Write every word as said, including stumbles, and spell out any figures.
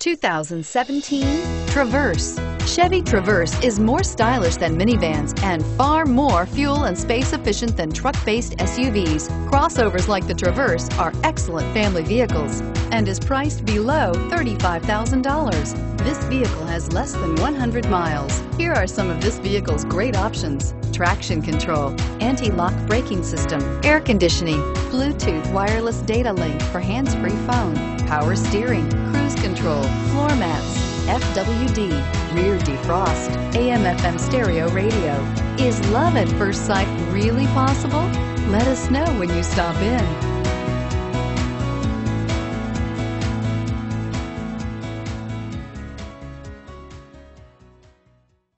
two thousand seventeen Traverse. Chevy Traverse is more stylish than minivans and far more fuel and space efficient than truck-based S U Vs. Crossovers like the Traverse are excellent family vehicles and is priced below thirty-five thousand dollars. This vehicle has less than one hundred miles. Here are some of this vehicle's great options: traction control, anti-lock braking system, air conditioning, Bluetooth wireless data link for hands-free phone, power steering, cruise control, floor mats, F W D, rear defrost, A M F M stereo radio. Is love at first sight really possible? Let us know when you stop in.